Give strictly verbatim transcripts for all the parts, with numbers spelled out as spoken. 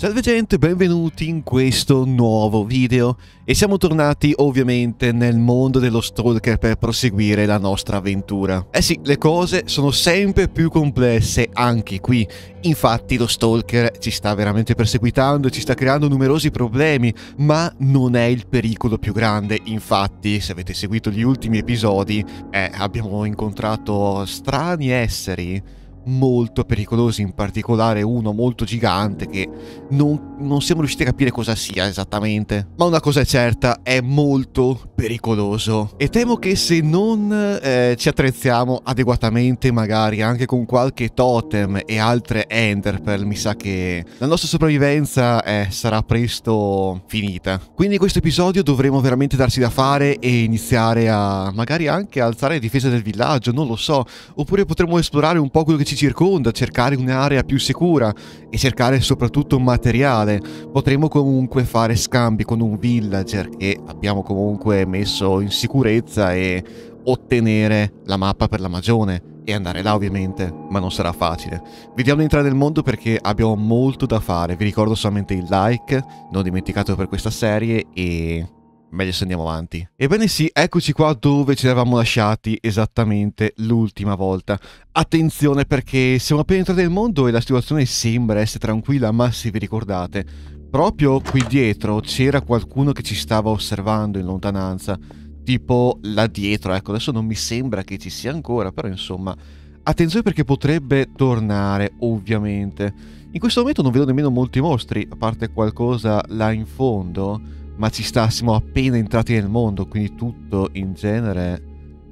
Salve gente, benvenuti in questo nuovo video e siamo tornati ovviamente nel mondo dello Stalker per proseguire la nostra avventura. Eh sì, le cose sono sempre più complesse anche qui, infatti lo Stalker ci sta veramente perseguitando e ci sta creando numerosi problemi, ma non è il pericolo più grande. Infatti se avete seguito gli ultimi episodi eh, abbiamo incontrato strani esseri molto pericolosi, in particolare uno molto gigante che non, non siamo riusciti a capire cosa sia esattamente, ma una cosa è certa, è molto pericoloso e temo che se non eh, ci attrezziamo adeguatamente, magari anche con qualche totem e altre enderpearl, mi sa che la nostra sopravvivenza eh, sarà presto finita. Quindi in questo episodio dovremo veramente darsi da fare e iniziare a magari anche alzare le difese del villaggio, non lo so, oppure potremo esplorare un po' quello che ci circonda, cercare un'area più sicura e cercare soprattutto materiale. Potremo comunque fare scambi con un villager che abbiamo comunque messo in sicurezza e ottenere la mappa per la magione e andare là ovviamente, ma non sarà facile. Vediamo di entrare nel mondo perché abbiamo molto da fare. Vi ricordo solamente il like, non dimenticatelo per questa serie e meglio se andiamo avanti. Ebbene sì, eccoci qua dove ci eravamo lasciati esattamente l'ultima volta. Attenzione perché siamo appena entrati nel mondo e la situazione sembra essere tranquilla, ma se vi ricordate, proprio qui dietro c'era qualcuno che ci stava osservando in lontananza, tipo là dietro. Ecco, adesso non mi sembra che ci sia ancora, però insomma, attenzione perché potrebbe tornare ovviamente. In questo momento non vedo nemmeno molti mostri, a parte qualcosa là in fondo, ma ci sta, siamo appena entrati nel mondo, quindi tutto in genere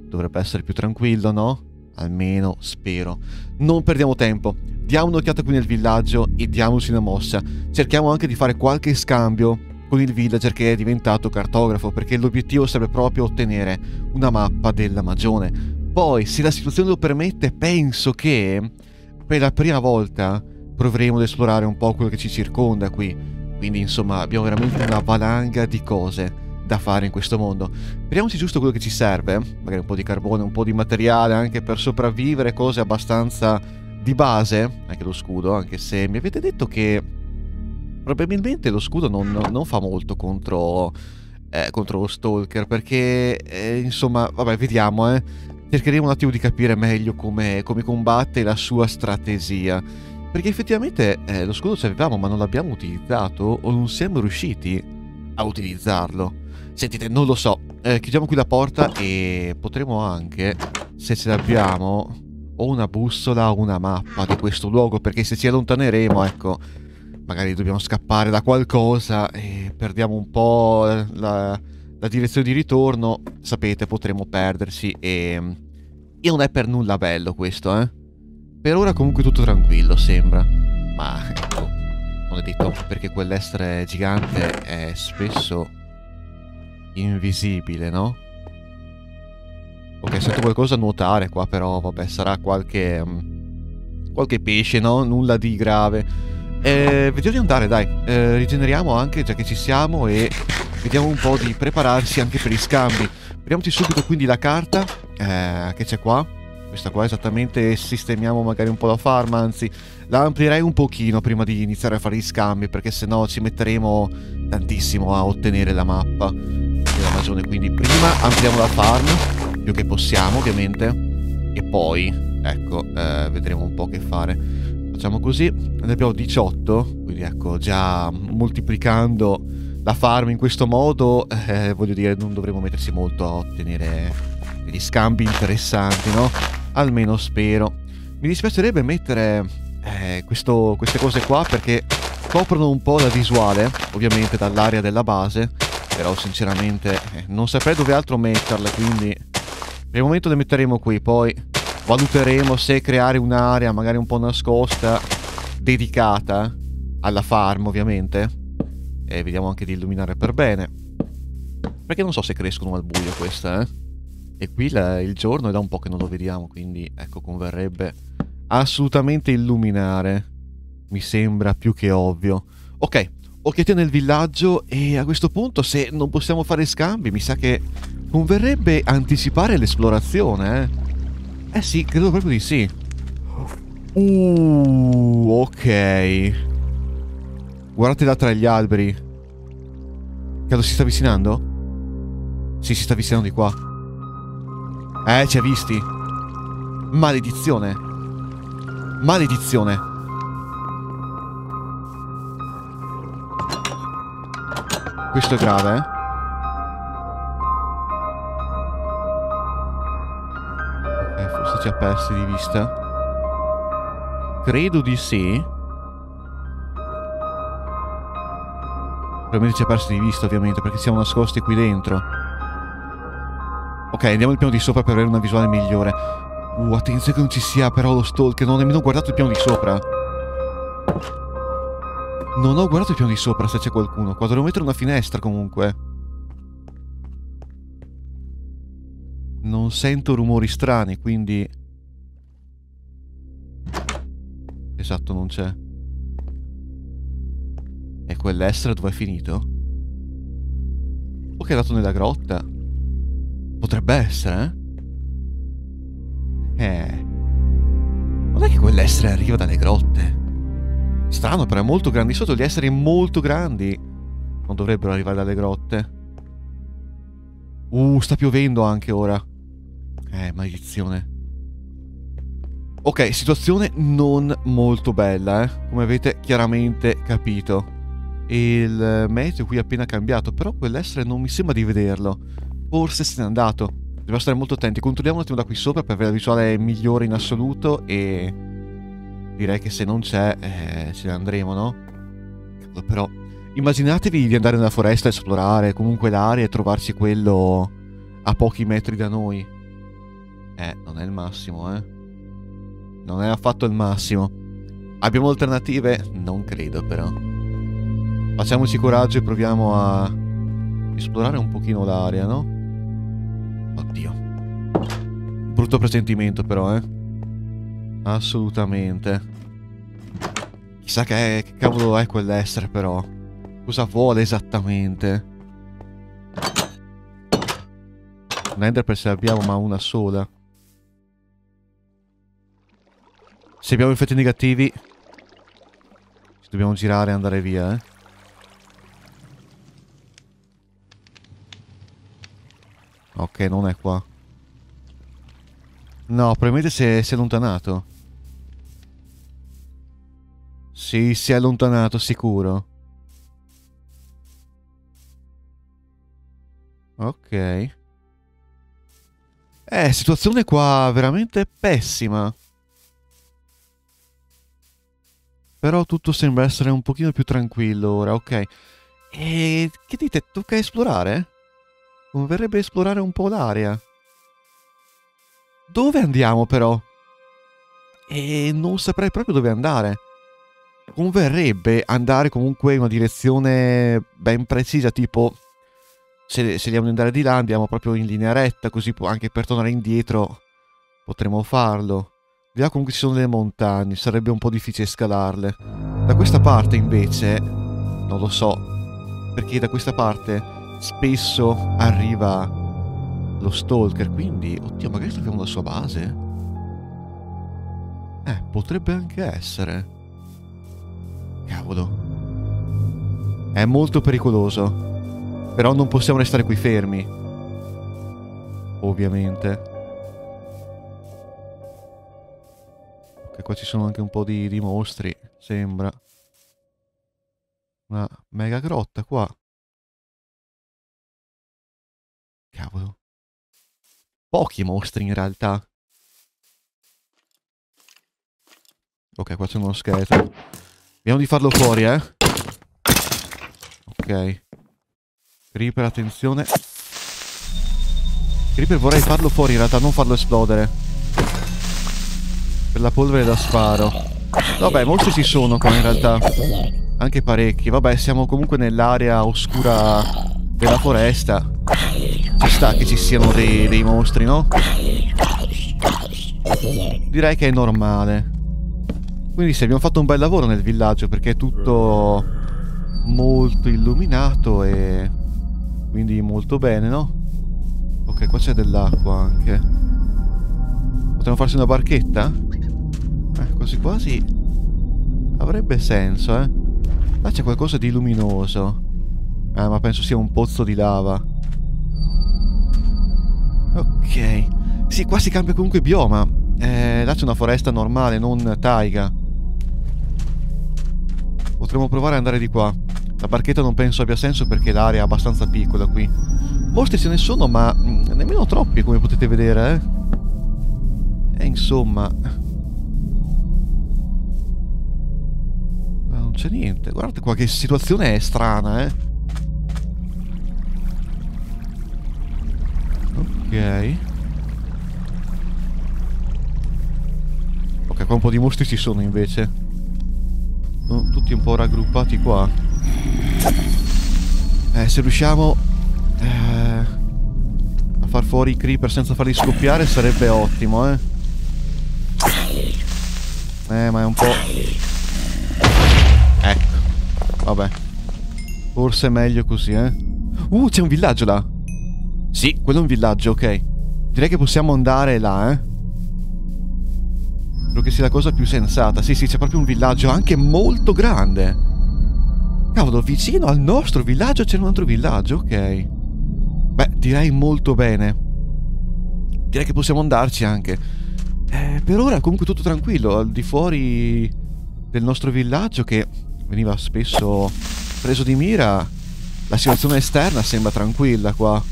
dovrebbe essere più tranquillo, no? Almeno spero. Non perdiamo tempo, diamo un'occhiata qui nel villaggio e diamoci una mossa. Cerchiamo anche di fare qualche scambio con il villager che è diventato cartografo, perché l'obiettivo sarebbe proprio ottenere una mappa della magione. Poi, se la situazione lo permette, penso che per la prima volta proveremo ad esplorare un po' quello che ci circonda qui. Quindi insomma abbiamo veramente una valanga di cose da fare in questo mondo. Prendiamoci giusto quello che ci serve, magari un po' di carbone, un po' di materiale anche per sopravvivere, cose abbastanza di base, anche lo scudo, anche se mi avete detto che probabilmente lo scudo non, non fa molto contro, eh, contro lo Stalker, perché eh, insomma vabbè, vediamo eh. Cercheremo un attimo di capire meglio come, come combatte la sua strategia. Perché effettivamente eh, lo scudo ce l'avevamo, ma non l'abbiamo utilizzato o non siamo riusciti a utilizzarlo. Sentite, non lo so. Eh, chiudiamo qui la porta e potremo anche, se ce l'abbiamo, o una bussola o una mappa di questo luogo. Perché se ci allontaneremo, ecco, magari dobbiamo scappare da qualcosa e perdiamo un po' la, la direzione di ritorno. Sapete, potremo perderci e, e non è per nulla bello questo, eh. Per ora comunque tutto tranquillo, sembra. Ma ecco, non è detto, perché quell'essere gigante è spesso invisibile, no? Ok, sento qualcosa nuotare qua, però vabbè, sarà qualche um, qualche pesce, no? Nulla di grave. Eh, vediamo di andare, dai. Eh, rigeneriamo anche, già che ci siamo, e vediamo un po' di prepararsi anche per gli scambi. Vediamoci subito quindi la carta eh, che c'è qua. Questa qua esattamente, sistemiamo magari un po' la farma, anzi la amplierei un pochino prima di iniziare a fare gli scambi, perché sennò ci metteremo tantissimo a ottenere la mappa della magione. Quindi prima ampliamo la farm, più che possiamo ovviamente, e poi ecco eh, vedremo un po' che fare. Facciamo così, ne abbiamo diciotto, quindi ecco, già moltiplicando la farm in questo modo, eh, voglio dire, non dovremo metterci molto a ottenere degli scambi interessanti, no? Almeno spero. Mi dispiacerebbe mettere eh, questo, queste cose qua perché coprono un po' la visuale, ovviamente dall'area della base, però sinceramente eh, non saprei dove altro metterle, quindi per il momento le metteremo qui, poi valuteremo se creare un'area magari un po' nascosta, dedicata alla farm ovviamente, e vediamo anche di illuminare per bene, perché non so se crescono al buio queste, eh? E qui la, il giorno è da un po' che non lo vediamo, quindi ecco, converrebbe assolutamente illuminare, mi sembra più che ovvio. Ok, occhiate nel villaggio e a questo punto, se non possiamo fare scambi, mi sa che converrebbe anticipare l'esplorazione, eh? Eh sì, credo proprio di sì. Uh, ok. Guardate da tra gli alberi. Credo si sta avvicinando? Sì, si sta avvicinando di qua. Eh, ci ha visti. Maledizione. Maledizione. Questo è grave, eh. Ci ha persi di vista. Credo di sì. Probabilmente ci ha persi di vista, ovviamente, perché siamo nascosti qui dentro. Ok, andiamo al piano di sopra per avere una visuale migliore. Uh, attenzione che non ci sia però lo stalker. Non ho nemmeno guardato il piano di sopra. Non ho guardato il piano di sopra se c'è qualcuno. Qua dovremmo mettere una finestra comunque. Non sento rumori strani, quindi... Esatto, non c'è. E quell'estero dove è finito? O che è andato nella grotta? Potrebbe essere, eh? Eh... Non è che quell'essere arriva dalle grotte? Strano, però è molto grande. Sotto gli esseri molto grandi non dovrebbero arrivare dalle grotte. Uh, sta piovendo anche ora. Eh, maledizione. Ok, situazione non molto bella, eh. Come avete chiaramente capito. Il meteo qui è appena cambiato, però quell'essere non mi sembra di vederlo. Forse se n'è andato. Dobbiamo stare molto attenti. Controlliamo un attimo da qui sopra per avere la visuale migliore in assoluto e... Direi che se non c'è, eh, ce ne andremo, no? Però... Immaginatevi di andare nella foresta a esplorare comunque l'area e trovarci quello a pochi metri da noi. Eh, non è il massimo, eh. Non è affatto il massimo. Abbiamo alternative? Non credo, però. Facciamoci coraggio e proviamo a esplorare un pochino l'area, no? Oddio. Brutto presentimento, però, eh. Assolutamente. Chissà che, è, che cavolo è quell'essere, però. Cosa vuole esattamente? Un enderpearl se l'abbiamo, ma una sola. Se abbiamo effetti negativi, ci dobbiamo girare e andare via, eh. Ok, non è qua. No, probabilmente si è, si è allontanato. Sì, si è allontanato, sicuro. Ok. Eh, situazione qua veramente pessima. Però tutto sembra essere un pochino più tranquillo ora, ok. E che dite? Tocca esplorare? Converrebbe esplorare un po' l'area. Dove andiamo però? E non saprei proprio dove andare. Converrebbe andare comunque in una direzione ben precisa, tipo... Se, se vogliamo andare di là andiamo proprio in linea retta, così anche per tornare indietro potremo farlo. Di là comunque ci sono delle montagne, sarebbe un po' difficile scalarle. Da questa parte invece, non lo so, perché da questa parte spesso arriva lo stalker, quindi... Oddio, magari troviamo la sua base? Eh, potrebbe anche essere. Cavolo. È molto pericoloso. Però non possiamo restare qui fermi. Ovviamente. Ok, qua ci sono anche un po' di, di mostri, sembra. Una mega grotta qua. Cavolo. Pochi mostri in realtà. Ok, qua c'è uno scheletro. Vediamo di farlo fuori, eh. Ok. Creeper, attenzione. Creeper vorrei farlo fuori in realtà, non farlo esplodere. Per la polvere da sparo. Vabbè, molti ci sono qua in realtà. Anche parecchi. Vabbè, siamo comunque nell'area oscura della foresta. Ci sta che ci siano dei, dei mostri, no? Direi che è normale. Quindi sì, abbiamo fatto un bel lavoro nel villaggio, perché è tutto molto illuminato e... Quindi molto bene, no? Ok, qua c'è dell'acqua anche. Potremmo farsi una barchetta? Eh, quasi quasi avrebbe senso, eh. Là c'è qualcosa di luminoso. Ah, ma penso sia un pozzo di lava. Ok. Sì, qua si cambia comunque bioma. Eh, là c'è una foresta normale, non taiga. Potremmo provare ad andare di qua. La barchetta non penso abbia senso perché l'area è abbastanza piccola qui. Mostri ce ne sono, ma nemmeno troppi, come potete vedere, eh. E insomma... Ma non c'è niente. Guardate qua che situazione è strana, eh. Ok. Ok, qua un po' di mostri ci sono invece. Sono tutti un po' raggruppati qua. Eh, se riusciamo... Eh... a far fuori i creeper senza farli scoppiare sarebbe ottimo, eh. Eh, ma è un po'... Ecco, vabbè. Forse è meglio così, eh. Uh, c'è un villaggio là. Sì, quello è un villaggio, ok. Direi che possiamo andare là, eh. Credo che sia la cosa più sensata. Sì, sì, c'è proprio un villaggio anche molto grande. Cavolo, vicino al nostro villaggio c'è un altro villaggio, ok. Beh, direi molto bene. Direi che possiamo andarci anche. Eh, per ora comunque tutto tranquillo, al di fuori del nostro villaggio che veniva spesso preso di mira. La situazione esterna sembra tranquilla qua,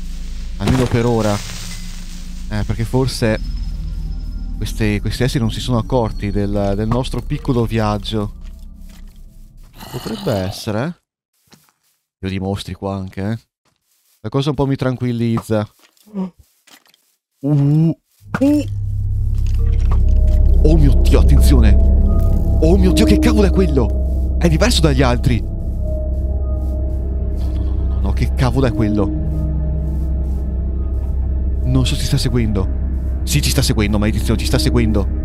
almeno per ora. Eh, perché forse questi, questi esseri non si sono accorti del, del nostro piccolo viaggio. Potrebbe essere. Io di mostri qua anche, eh. La cosa un po' mi tranquillizza. Uh, uh. Oh mio Dio, attenzione. Oh mio Dio, che cavolo è quello? È diverso dagli altri. No, no, no, no, no, che cavolo è quello? Non so se ci sta seguendo. Sì, ci sta seguendo, maledizione, ci sta seguendo.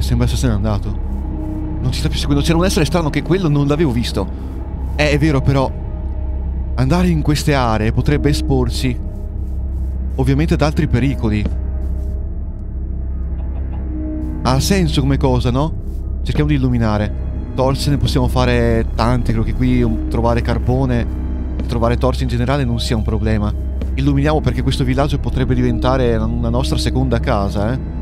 Sembra essere andato. Non ci sta più seguendo. C'era un essere strano che quello non l'avevo visto. Eh, è vero, però andare in queste aree potrebbe esporci ovviamente ad altri pericoli. Ha senso come cosa, no? Cerchiamo di illuminare. Torce ne possiamo fare tante. Credo che qui trovare carbone, trovare torce in generale non sia un problema. Illuminiamo perché questo villaggio potrebbe diventare una nostra seconda casa, eh.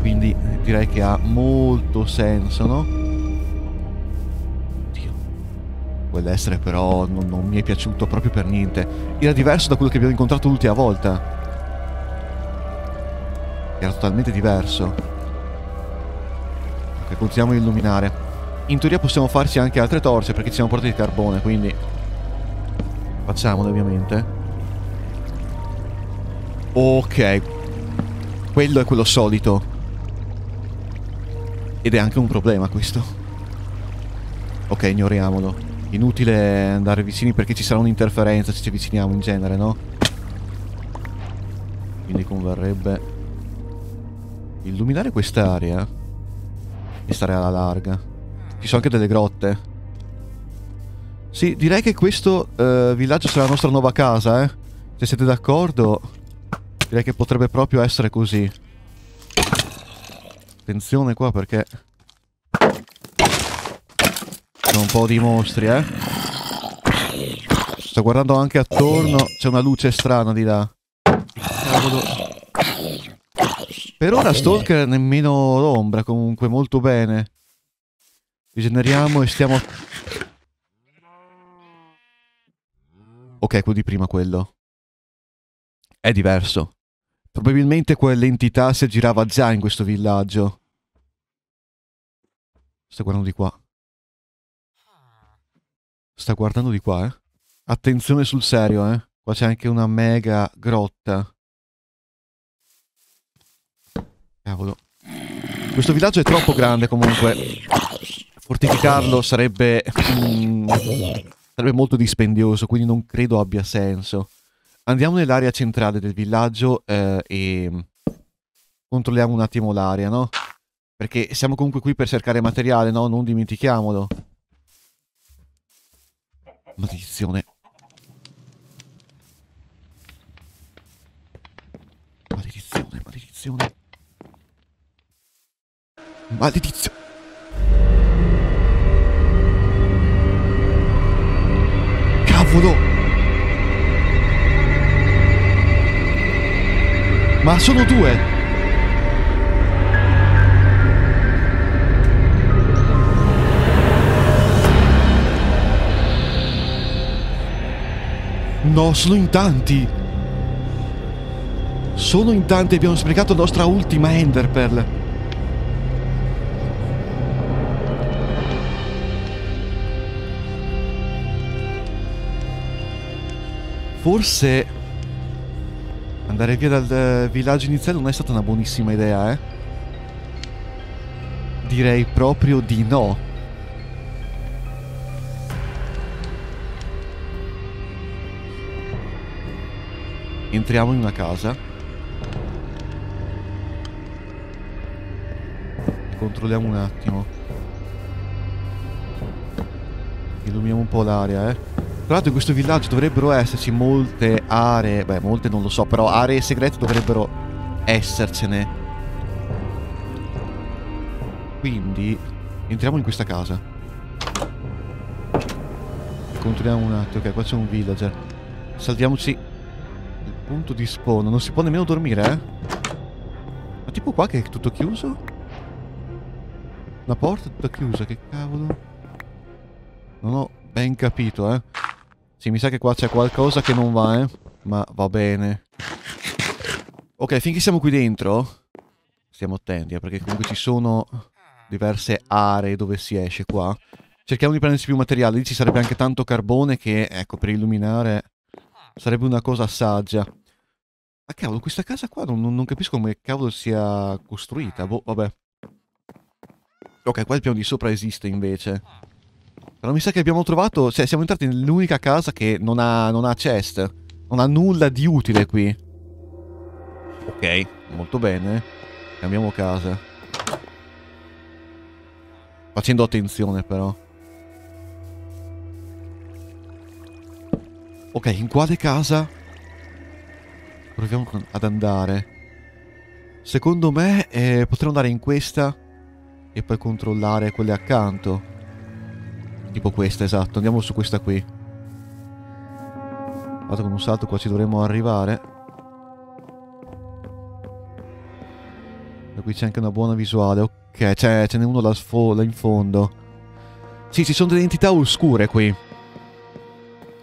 Quindi direi che ha molto senso, no? Oddio. Quell'essere però non, non mi è piaciuto proprio per niente. Era diverso da quello che abbiamo incontrato l'ultima volta. Era totalmente diverso. Ok, continuiamo a illuminare. In teoria possiamo farci anche altre torce perché ci siamo portati il carbone, quindi... Facciamolo ovviamente. Ok. Quello è quello solito. Ed è anche un problema questo. Ok, ignoriamolo. Inutile andare vicini perché ci sarà un'interferenza se ci avviciniamo in genere, no? Quindi converrebbe illuminare quest'area e stare alla larga. Ci sono anche delle grotte. Sì, direi che questo eh, villaggio sarà la nostra nuova casa, eh. Se siete d'accordo, direi che potrebbe proprio essere così. Attenzione qua perché c'è un po' di mostri, eh. Sto guardando anche attorno. C'è una luce strana di là. Cavolo. Per ora Stalker nemmeno l'ombra, comunque molto bene. Rigeneriamo e stiamo... Ok, quello di prima, quello è diverso. Probabilmente quell'entità si aggirava già in questo villaggio. Sta guardando di qua. Sta guardando di qua, eh. Attenzione sul serio, eh. Qua c'è anche una mega grotta. Cavolo. Questo villaggio è troppo grande comunque. Fortificarlo sarebbe... Mm, sarebbe molto dispendioso, quindi non credo abbia senso. Andiamo nell'area centrale del villaggio eh, e controlliamo un attimo l'area, no? Perché siamo comunque qui per cercare materiale, no? Non dimentichiamolo. Maledizione. Maledizione, maledizione. Maledizione. Cavolo! Ma sono due! No, sono in tanti! Sono in tanti e abbiamo sprecato la nostra ultima enderpearl. Forse andare via dal villaggio iniziale non è stata una buonissima idea, eh? Direi proprio di no. Entriamo in una casa. Controlliamo un attimo. Illuminiamo un po' l'area, eh. Tra l'altro in questo villaggio dovrebbero esserci molte aree... Beh, molte non lo so, però aree segrete dovrebbero essercene. Quindi entriamo in questa casa. Controlliamo un attimo. Ok, qua c'è un villager. Saltiamoci... punto di spawn, non si può nemmeno dormire, eh? Ma tipo qua che è tutto chiuso? La porta è tutta chiusa, che cavolo? Non ho ben capito, eh? Sì, mi sa che qua c'è qualcosa che non va, eh? Ma va bene. Ok, finché siamo qui dentro, stiamo attenti, eh? Perché comunque ci sono diverse aree dove si esce qua. Cerchiamo di prendersi più materiale, lì ci sarebbe anche tanto carbone che, ecco, per illuminare... sarebbe una cosa saggia. Ma cavolo, questa casa qua non, non capisco come cavolo sia costruita. Boh, vabbè. Ok, qua il piano di sopra esiste invece. Però mi sa che abbiamo trovato... cioè, siamo entrati nell'unica casa che non ha, non ha chest. Non ha nulla di utile qui. Ok, molto bene. Cambiamo casa. Facendo attenzione però. Ok, in quale casa proviamo ad andare? Secondo me eh, potremmo andare in questa e poi controllare quelle accanto. Tipo questa, esatto. Andiamo su questa qui. Vado con un salto, qua ci dovremmo arrivare. E qui c'è anche una buona visuale. Ok, ce n'è uno là, là in fondo. Sì, ci sono delle entità oscure qui.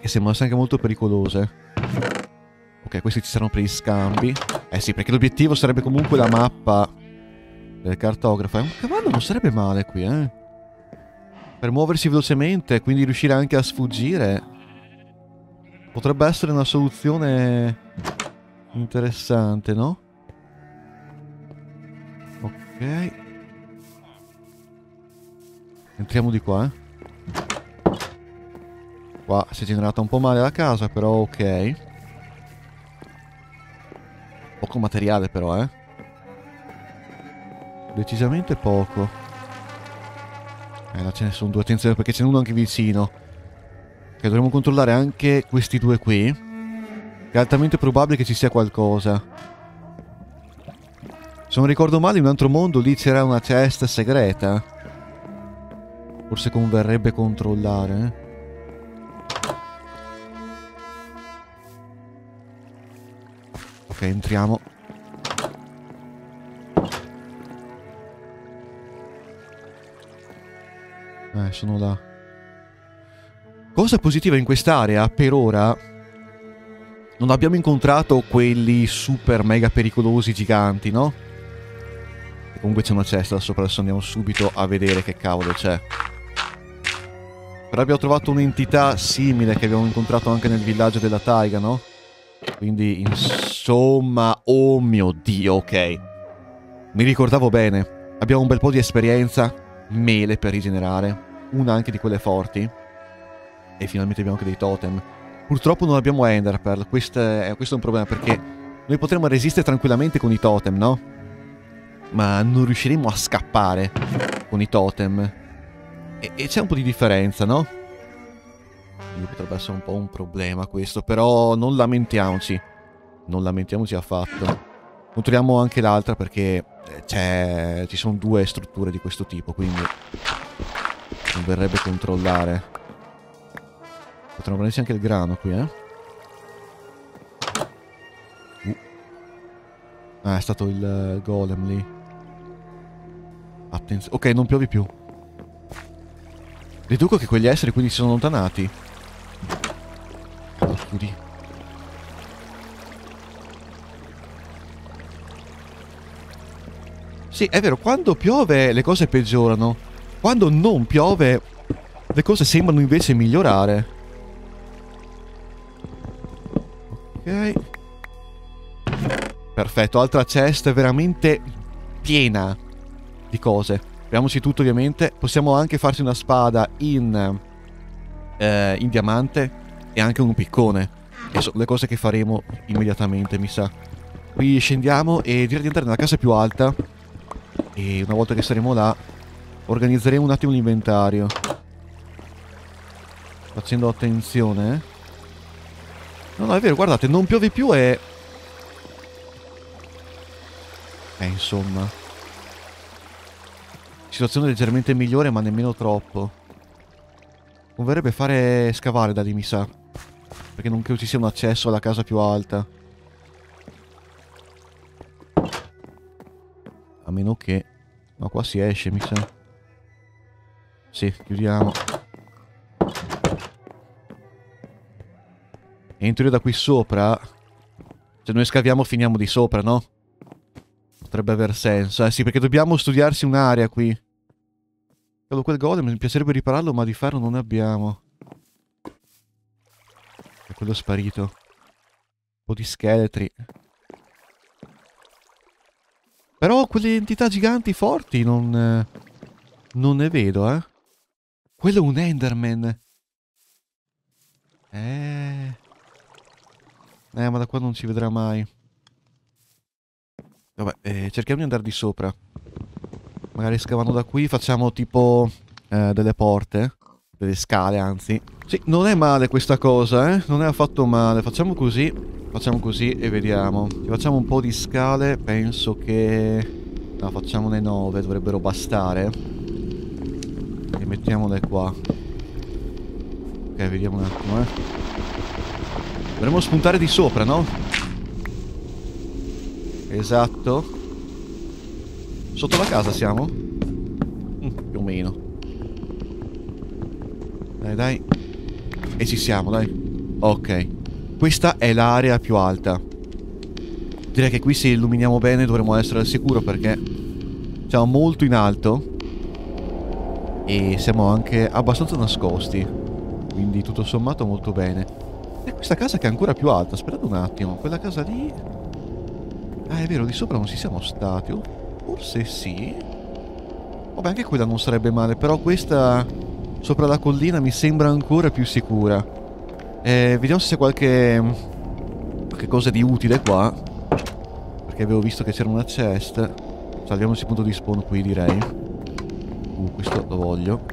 Che sembrano anche molto pericolose. Ok, questi ci saranno per gli scambi. Eh sì, perché l'obiettivo sarebbe comunque la mappa del cartografo. Un cavallo non sarebbe male qui, eh. Per muoversi velocemente, quindi riuscire anche a sfuggire. Potrebbe essere una soluzione interessante, no? Ok. Entriamo di qua, eh. Qua si è generata un po' male la casa, però ok. Poco materiale però, eh. Decisamente poco. Eh, là ce ne sono due, attenzione, perché ce n'è uno anche vicino. Ok, dovremmo controllare anche questi due qui. È altamente probabile che ci sia qualcosa. Se non ricordo male, in un altro mondo lì c'era una cesta segreta. Forse converrebbe controllare, eh. Ok, entriamo. Eh, sono là. Cosa positiva in quest'area, per ora, non abbiamo incontrato quelli super mega pericolosi giganti, no? E comunque c'è una cesta là sopra, adesso andiamo subito a vedere che cavolo c'è. Però abbiamo trovato un'entità simile che abbiamo incontrato anche nel villaggio della taiga, no? Quindi, insomma, oh mio Dio, ok. Mi ricordavo bene. Abbiamo un bel po' di esperienza. Mele per rigenerare. Una anche di quelle forti. E finalmente abbiamo anche dei totem. Purtroppo non abbiamo enderpearl. Questo è, questo è un problema, perché noi potremmo resistere tranquillamente con i totem, no? Ma non riusciremo a scappare con i totem. E, e c'è un po' di differenza, no? quindi potrebbe essere un po' un problema questo, però non lamentiamoci, non lamentiamoci affatto. Controlliamo anche l'altra perché c'è, ci sono due strutture di questo tipo, quindi converrebbe controllare. Potremmo prendersi anche il grano qui, eh. Uh. Ah, è stato il golem lì. Attenzione. Ok, non piove più. Deduco che quegli esseri quindi si sono allontanati. Oh, chiudi. Sì, è vero, quando piove le cose peggiorano. Quando non piove le cose sembrano invece migliorare. Ok. Perfetto, altra chest veramente piena di cose. Proviamoci tutto ovviamente. Possiamo anche farci una spada in, eh, in diamante e anche un piccone. E sono le cose che faremo immediatamente, mi sa. Qui scendiamo e direi di entrare nella casa più alta. E una volta che saremo là organizzeremo un attimo l'inventario, facendo attenzione. No, no, è vero, guardate, non piove più e... Eh, insomma, situazione leggermente migliore, ma nemmeno troppo. Converrebbe fare scavare da lì, mi sa, perché non credo ci sia un accesso alla casa più alta, a meno che... No, qua si esce, mi sa. Sì, chiudiamo. Entro io da qui sopra. Se noi scaviamo finiamo di sopra, no? Potrebbe aver senso. Eh sì, perché dobbiamo studiarsi un'area qui. Quel golem mi piacerebbe ripararlo, ma di farlo non ne abbiamo. E quello è sparito. Un po' di scheletri. Però quelle entità giganti forti non... non ne vedo, eh. Quello è un Enderman. Eh... Eh, ma da qua non ci vedrà mai. Vabbè, eh, cerchiamo di andare di sopra. Magari scavando da qui facciamo tipo... Eh, delle porte. Delle scale, anzi. Sì, non è male questa cosa, eh. Non è affatto male. Facciamo così... Facciamo così e vediamo. Facciamo un po' di scale. Penso che... No, facciamone nove. Dovrebbero bastare. E mettiamole qua. Ok, vediamo un attimo, eh. Dovremmo spuntare di sopra, no? Esatto. Sotto la casa siamo? Mm, più o meno. Dai, dai. E ci siamo, dai. Ok. Questa è l'area più alta. Direi che qui se illuminiamo bene dovremmo essere al sicuro perché siamo molto in alto e siamo anche abbastanza nascosti. Quindi tutto sommato molto bene. E questa casa che è ancora più alta. Aspettate un attimo. Quella casa lì... Ah, è vero, di sopra non ci siamo stati. O forse sì. Vabbè, anche quella non sarebbe male. Però questa sopra la collina mi sembra ancora più sicura. Eh, vediamo se c'è qualche, qualche cosa di utile qua, perché avevo visto che c'era una chest. Salviamoci il punto di spawn qui, direi. Uh, questo lo voglio.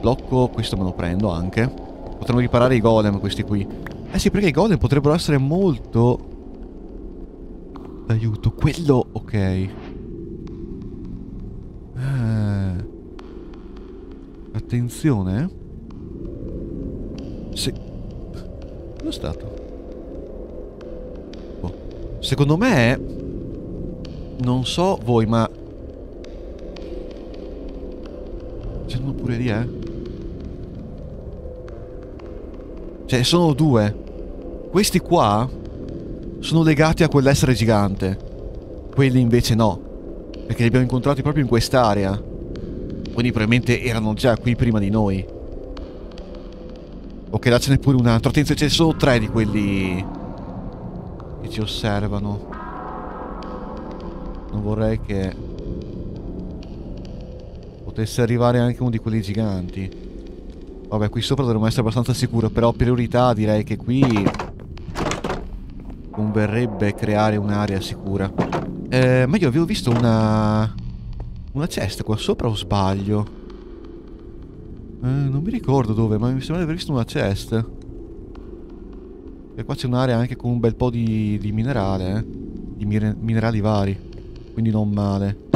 Blocco, questo me lo prendo anche. Potremmo riparare i golem questi qui. Eh sì, perché i golem potrebbero essere molto d'aiuto. Quello, ok. Ah. Attenzione, eh. Sì. Lo è stato. Oh. Secondo me, non so voi, ma c'è uno pure lì, eh. Cioè, sono due. Questi qua sono legati a quell'essere gigante. Quelli invece no, perché li abbiamo incontrati proprio in quest'area. Quindi probabilmente erano già qui prima di noi. Ok, là ce n'è pure un altro. Attenzione, ce ne sono tre di quelli che ci osservano. Non vorrei che potesse arrivare anche uno di quelli giganti. Vabbè, qui sopra dovremmo essere abbastanza sicuro. Però priorità direi che qui converrebbe creare un'area sicura. eh, Ma io avevo visto una Una cesta qua sopra, o sbaglio? Eh, non mi ricordo dove, ma mi sembra di aver visto una chest. E qua c'è un'area anche con un bel po' di, di minerale, eh? Di minerali vari. Quindi non male.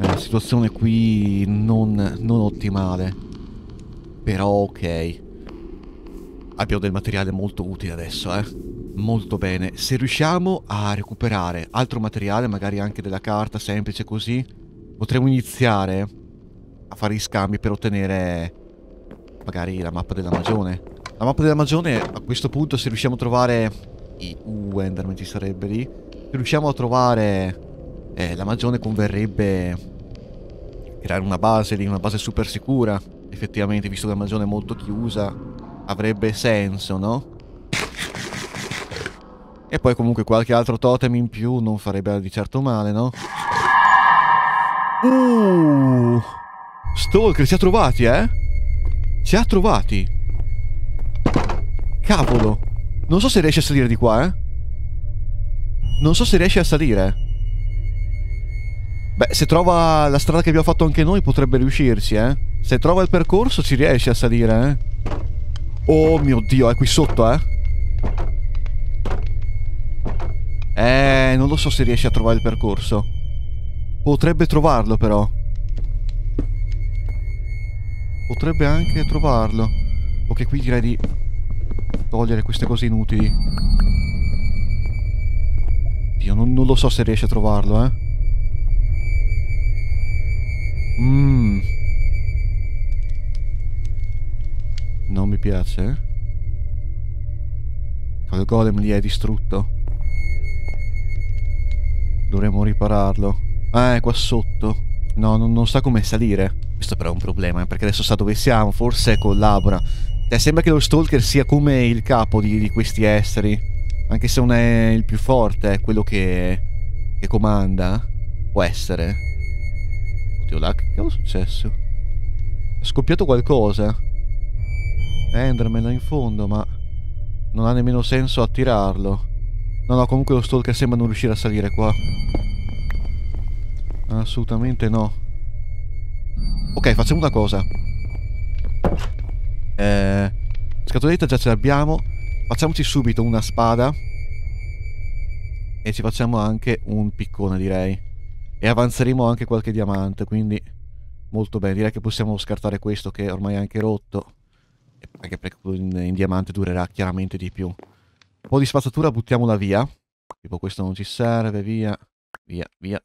Eh, la situazione qui non, non ottimale. Però ok. Abbiamo del materiale molto utile adesso, eh. Molto bene. Se riusciamo a recuperare altro materiale, magari anche della carta semplice così, potremo iniziare a fare gli scambi per ottenere magari la mappa della Magione. La mappa della Magione, a questo punto, se riusciamo a trovare i uh, Enderman ci sarebbe lì. Se riusciamo a trovare eh, la Magione, converrebbe creare una base lì, una base super sicura. Effettivamente, visto che la Magione è molto chiusa, avrebbe senso, no? E poi comunque qualche altro totem in più non farebbe di certo male, no? Uh, Stalker ci ha trovati, eh? Ci ha trovati. Cavolo. Non so se riesce a salire di qua, eh? Non so se riesce a salire. Beh, se trova la strada che abbiamo fatto anche noi potrebbe riuscirci, eh? Se trova il percorso ci riesce a salire, eh? Oh mio Dio, è qui sotto, eh? Eh, non lo so se riesce a trovare il percorso. Potrebbe trovarlo però. Potrebbe anche trovarlo. Ok, qui direi di togliere queste cose inutili. Dio, non, non lo so se riesce a trovarlo, eh. Mmm. Non mi piace, eh. Il golem lì è distrutto. Dovremmo ripararlo. Eh, qua sotto. No, non, non sa come salire. Questo però è un problema, eh, perché adesso sa dove siamo. Forse collabora. Eh, sembra che lo Stalker sia come il capo di, di questi esseri. Anche se non è il più forte, è quello che, che comanda. Può essere. Oddio, là, che è successo? È scoppiato qualcosa. Enderman là in fondo, ma non ha nemmeno senso attirarlo. No, no, comunque lo Stalker sembra non riuscire a salire qua. Assolutamente no. Ok, facciamo una cosa. Eh, scatoletta già ce l'abbiamo. Facciamoci subito una spada. E ci facciamo anche un piccone, direi. E avanzeremo anche qualche diamante, quindi... Molto bene, direi che possiamo scartare questo che ormai è anche rotto. Anche perché in, in diamante durerà chiaramente di più. Un po' di spazzatura buttiamola via. Tipo questo non ci serve, via, via, via.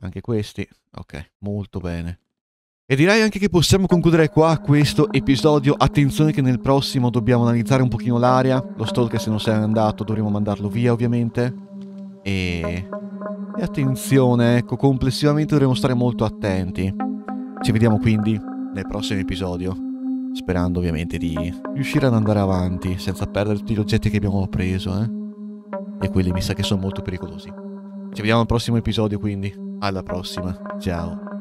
Anche questi. Ok, molto bene. E direi anche che possiamo concludere qua questo episodio. Attenzione che nel prossimo dobbiamo analizzare un pochino l'area. Lo Stalker se non se n'è andato dovremo mandarlo via ovviamente. E... e attenzione, ecco, complessivamente dovremo stare molto attenti. Ci vediamo quindi nel prossimo episodio. Sperando ovviamente di riuscire ad andare avanti senza perdere tutti gli oggetti che abbiamo preso, eh? E quelli mi sa che sono molto pericolosi. Ci vediamo al prossimo episodio quindi. Alla prossima. Ciao.